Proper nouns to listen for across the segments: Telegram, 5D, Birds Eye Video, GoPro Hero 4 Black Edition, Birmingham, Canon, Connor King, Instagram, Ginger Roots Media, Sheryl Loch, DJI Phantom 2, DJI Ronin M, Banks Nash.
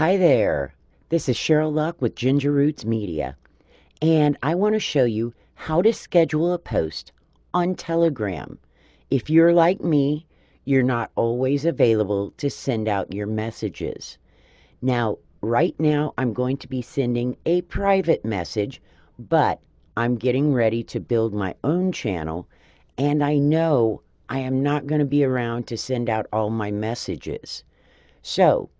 Hi there, this is Sheryl Loch with Ginger Roots Media, and I want to show you how to schedule a post on Telegram. If you're like me, you're not always available to send out your messages. Now, right now, I'm going to be sending a private message, but I'm getting ready to build my own channel, and I know I am not going to be around to send out all my messages. So,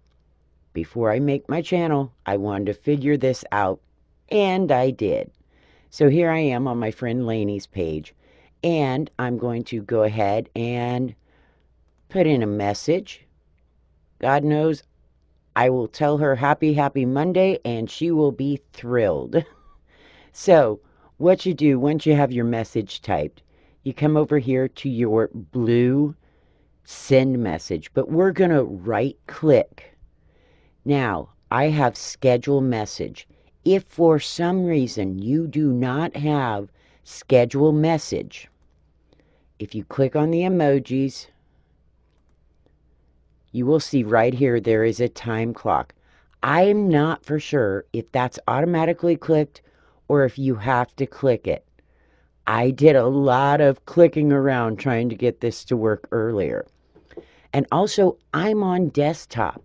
before I make my channel, I wanted to figure this out, and I did. So here I am on my friend Laney's page, and I'm going to go ahead and put in a message. God knows, I will tell her happy, happy Monday, and she will be thrilled. So what you do once you have your message typed, you come over here to your blue send message, but we're going to right-click. Now, I have schedule message. If for some reason you do not have schedule message, if you click on the emojis, you will see right here there is a time clock. I'm not for sure if that's automatically clicked or if you have to click it. I did a lot of clicking around trying to get this to work earlier. And also, I'm on desktop.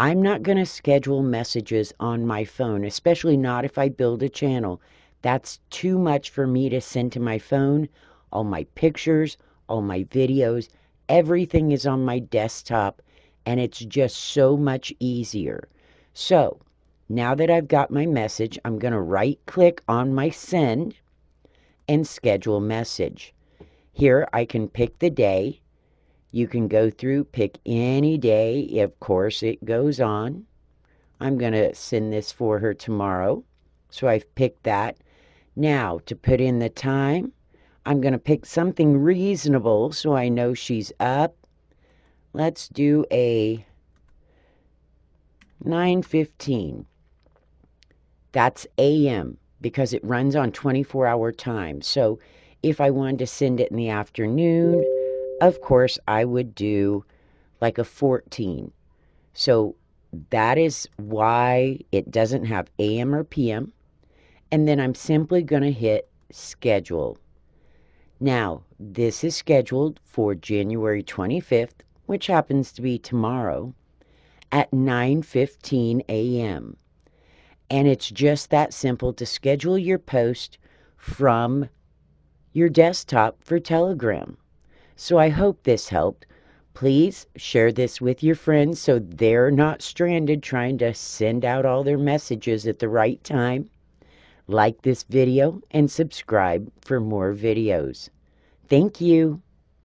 I'm not going to schedule messages on my phone, especially not if I build a channel. That's too much for me to send to my phone. All my pictures, all my videos, everything is on my desktop, and it's just so much easier. So, now that I've got my message, I'm going to right-click on my send and schedule message. Here, I can pick the day. You can go through, pick any day. Of course, it goes on. I'm going to send this for her tomorrow. So I've picked that. Now, to put in the time, I'm going to pick something reasonable so I know she's up. Let's do a 9:15. That's a.m. because it runs on 24-hour time. So if I wanted to send it in the afternoon, of course, I would do like a 14. So that is why it doesn't have AM or PM. And then I'm simply going to hit schedule. Now, this is scheduled for January 25th, which happens to be tomorrow, at 9:15 AM. And it's just that simple to schedule your post from your desktop for Telegram. So I hope this helped. Please share this with your friends so they're not stranded trying to send out all their messages at the right time. Like this video and subscribe for more videos. Thank you.